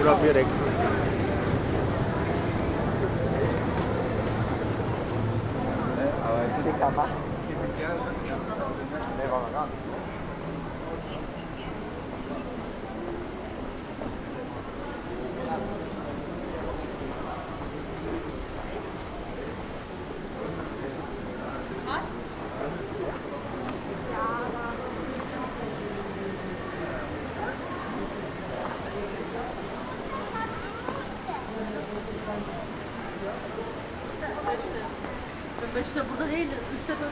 oder direkt. Aber es ist dicker machen. Nee, war man gar nicht. Myślę, bo dalej, myślę, że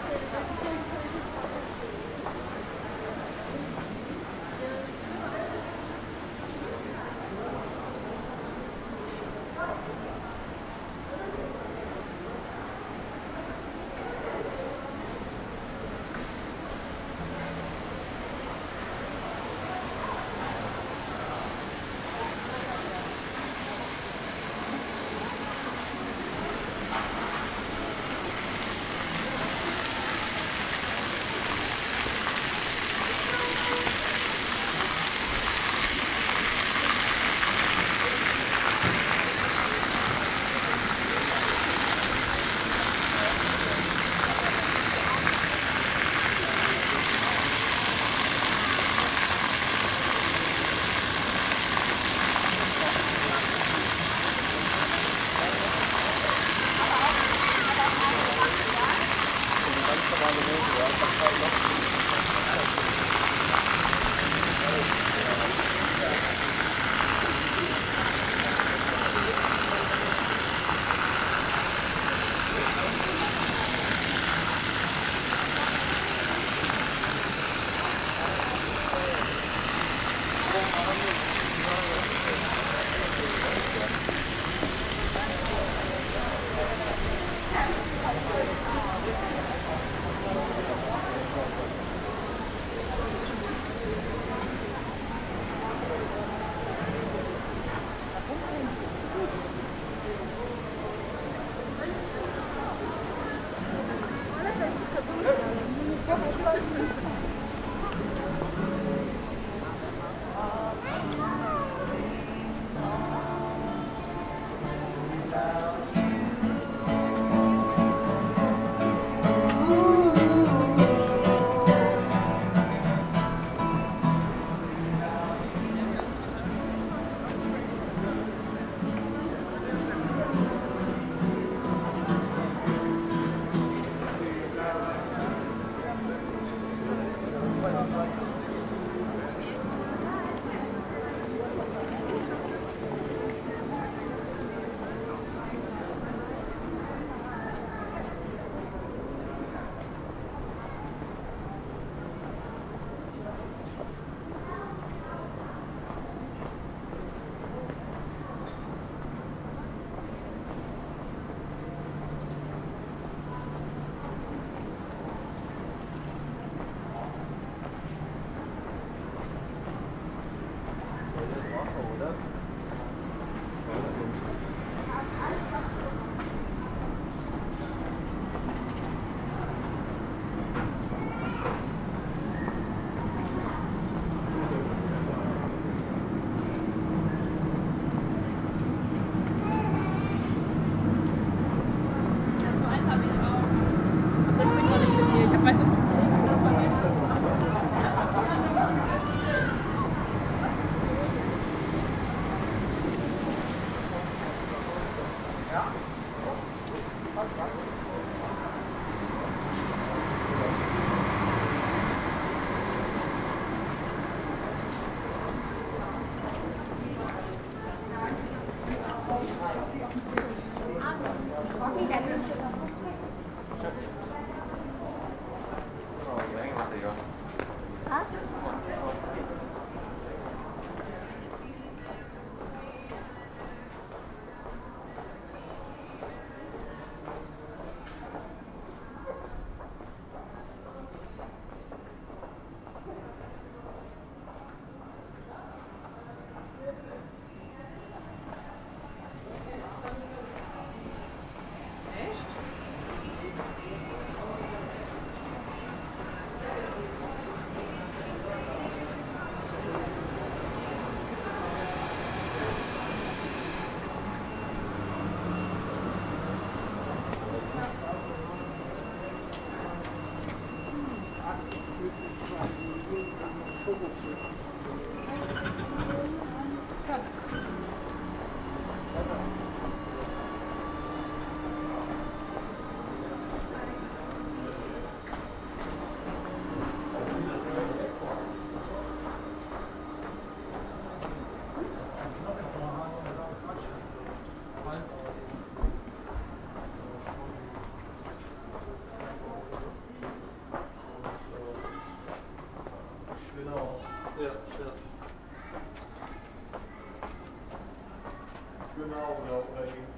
Genau, oder irgendwie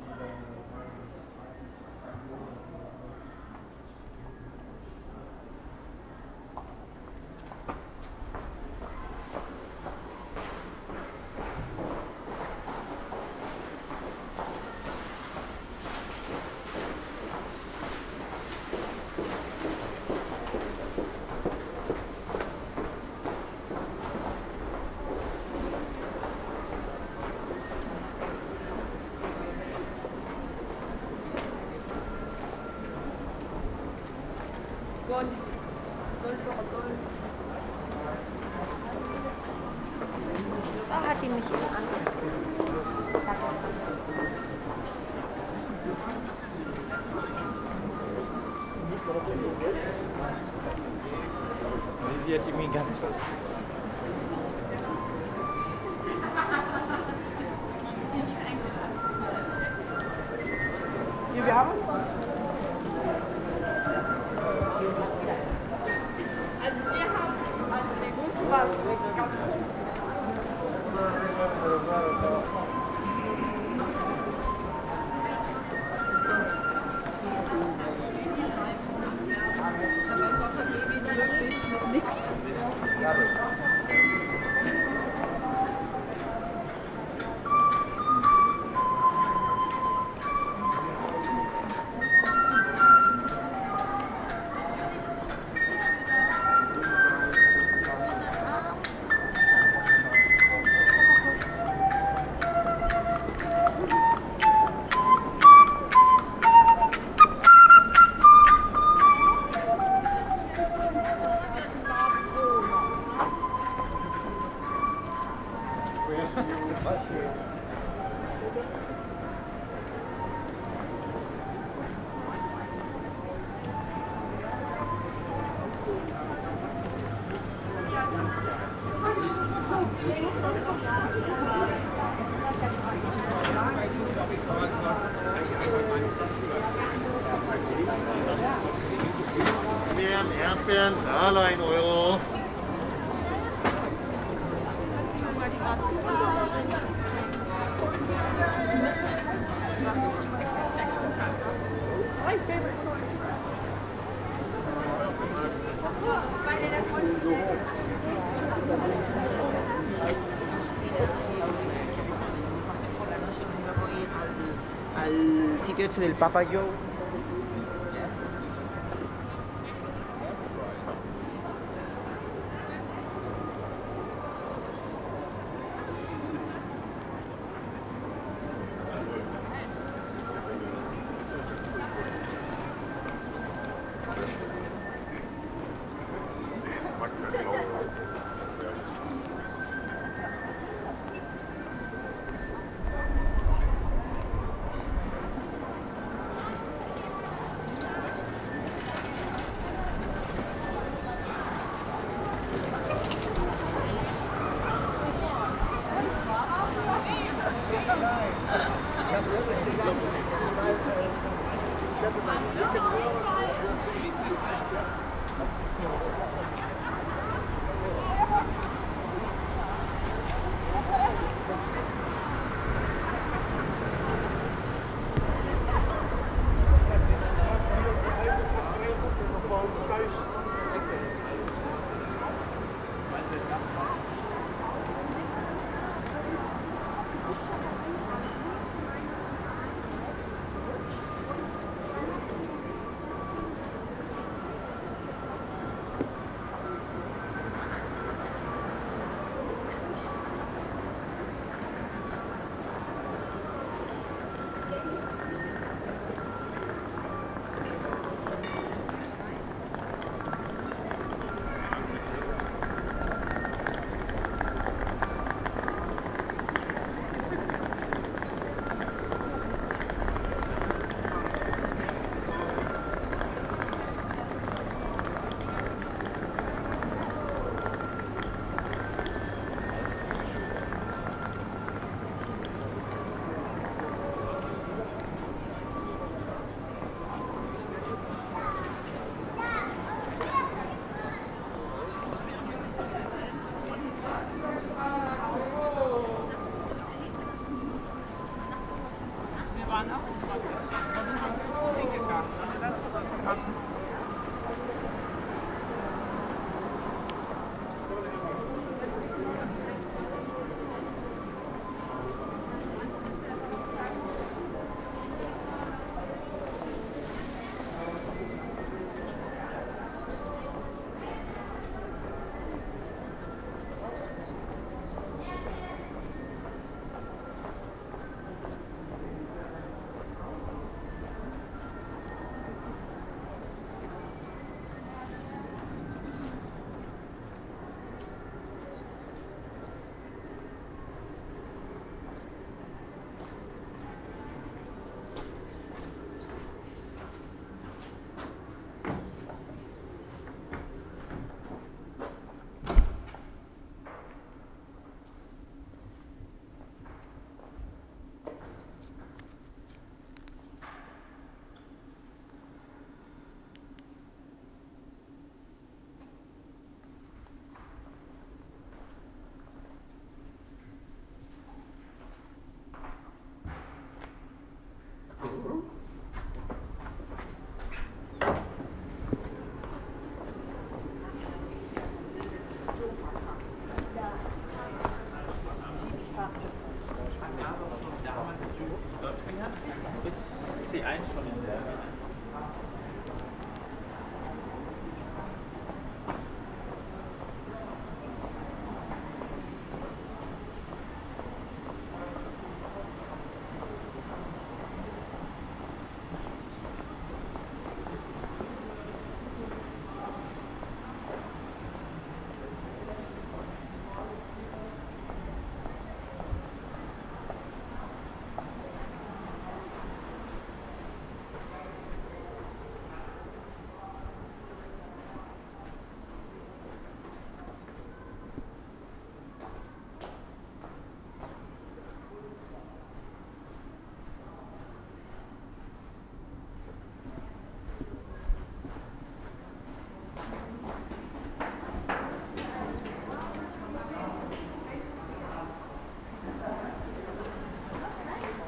del Papa Joe.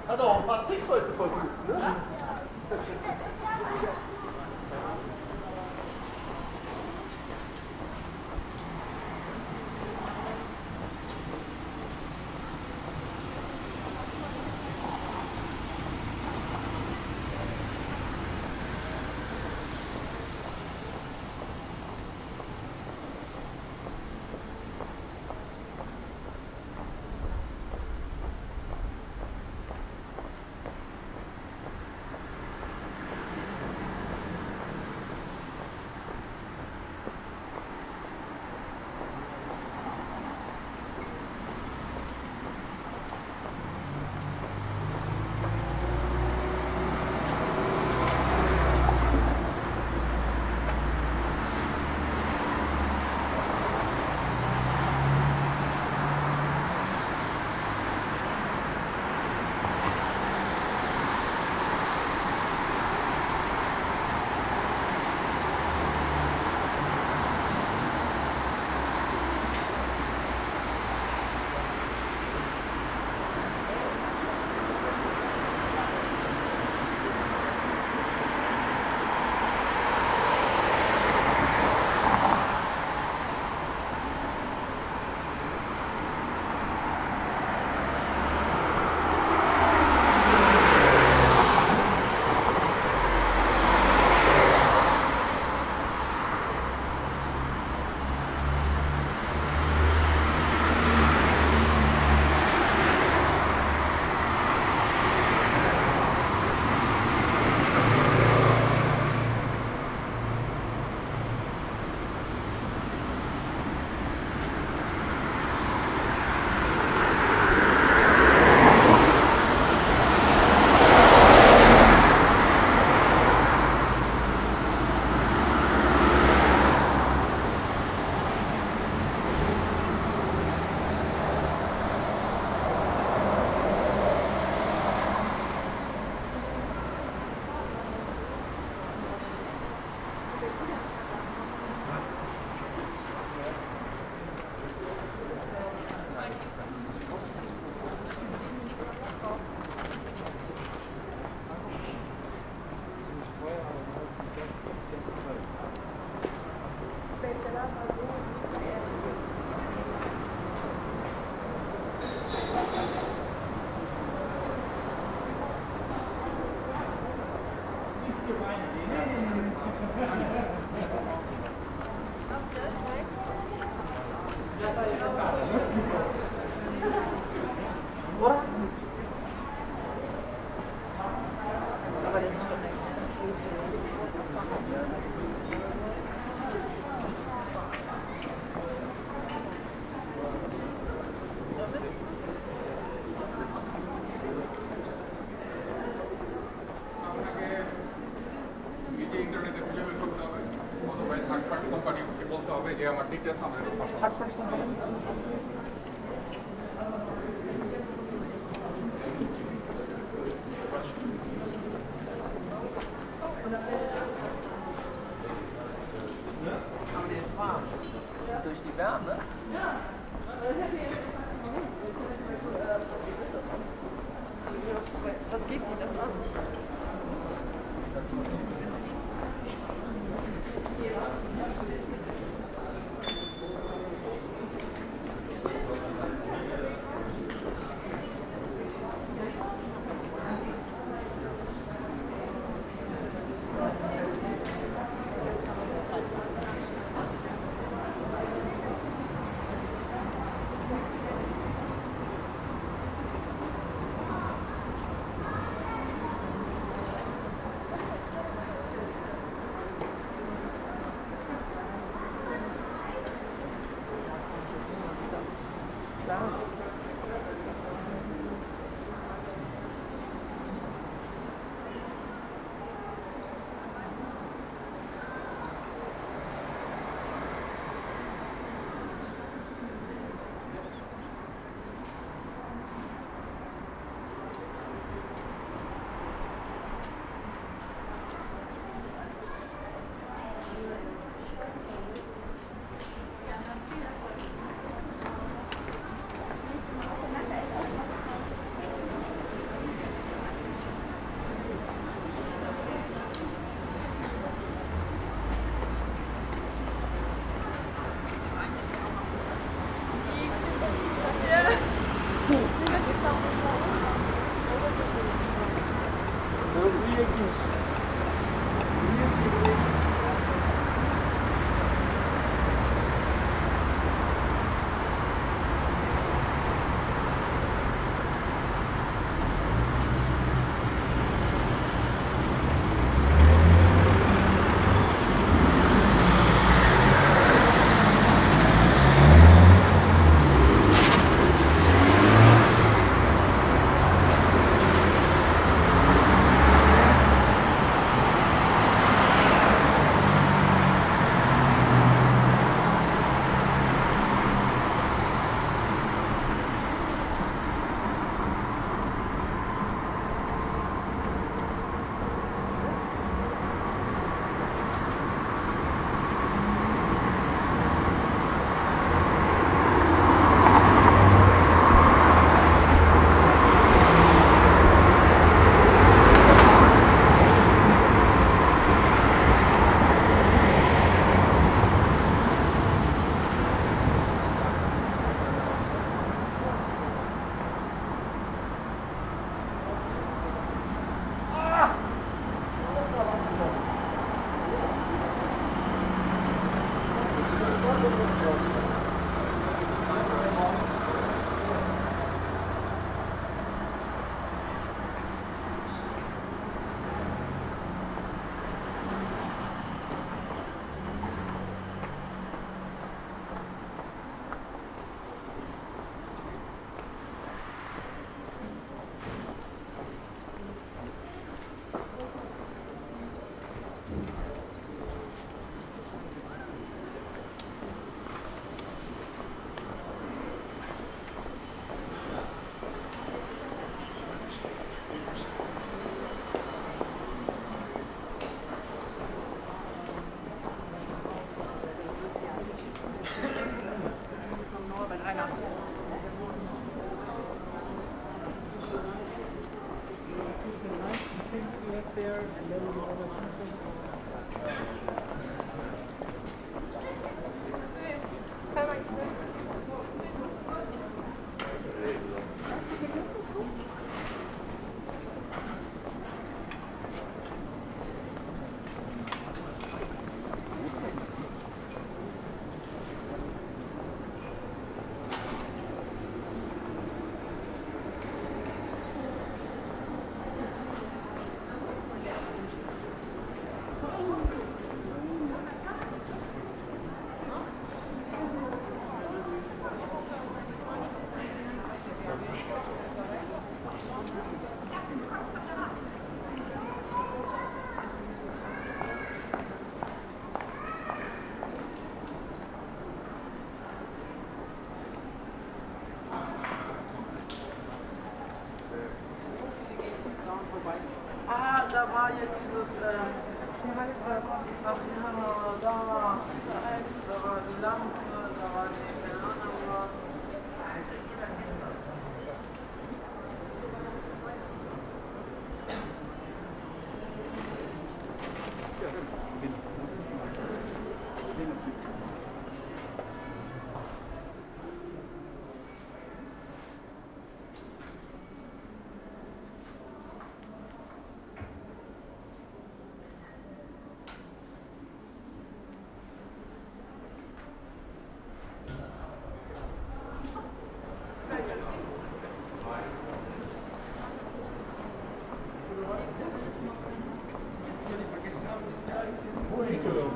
Also auch ein paar Tricks heute versuchen, ne? Ja.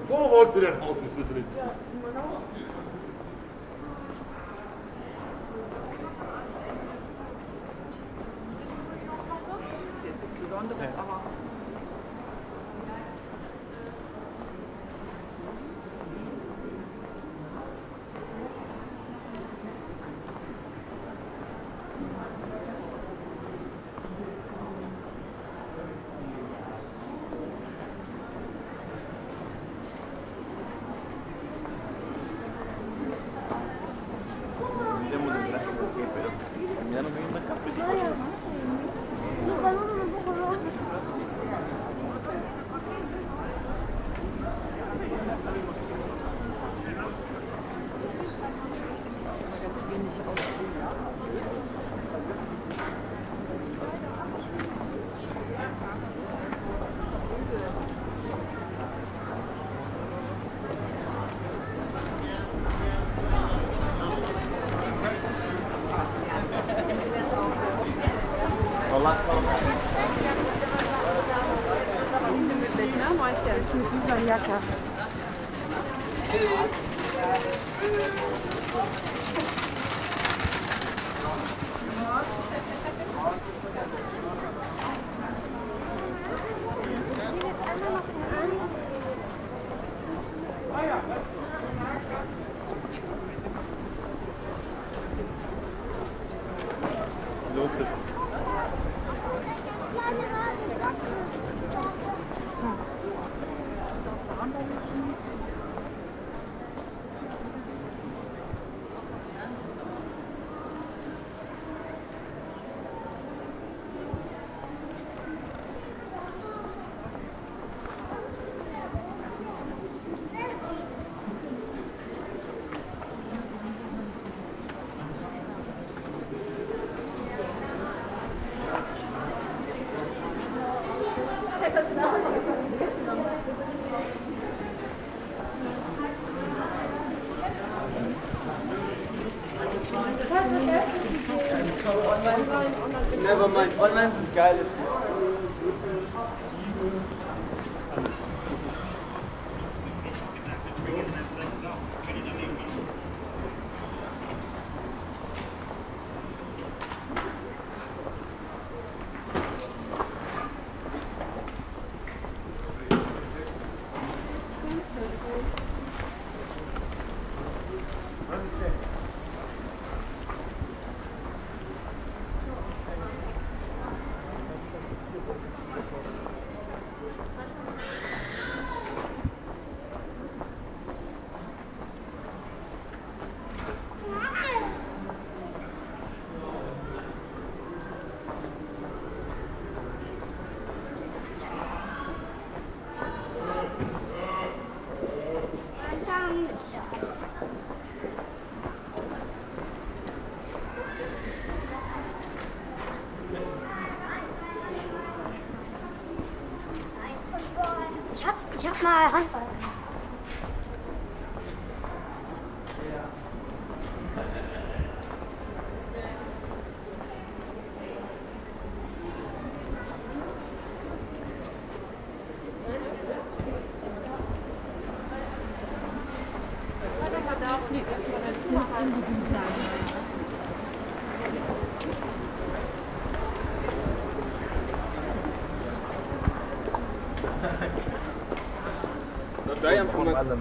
Woord voor de autoverslissing. Online sind geile Spiele. Dajem von allem.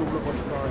dubbele botspaar.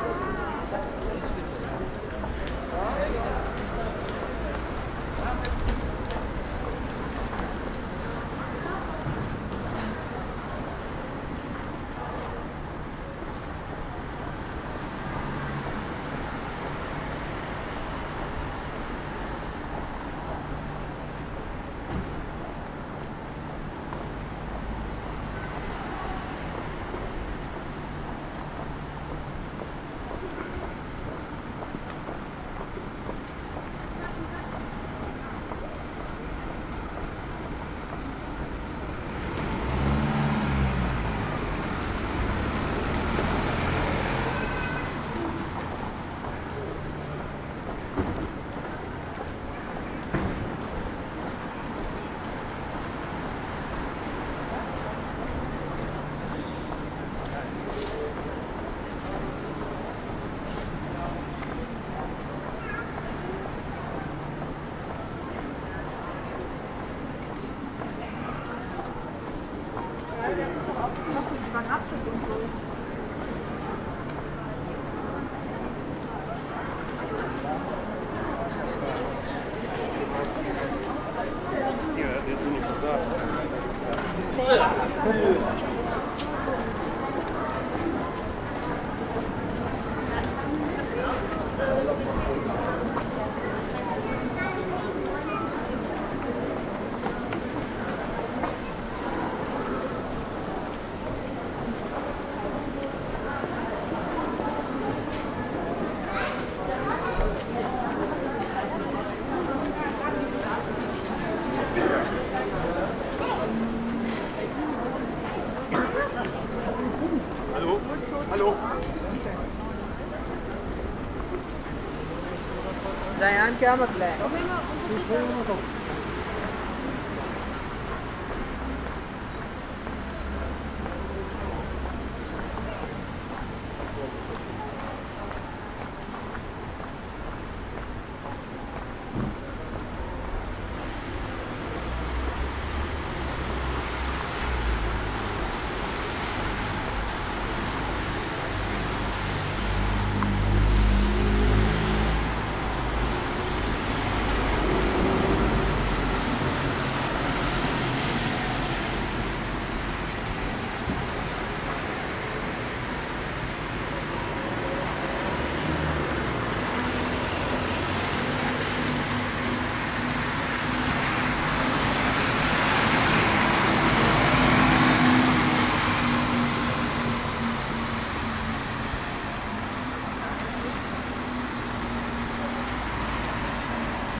überrascht und so. Ja, der ist nicht so da. Voll! Hallo. Dayan, क्या मतलब है?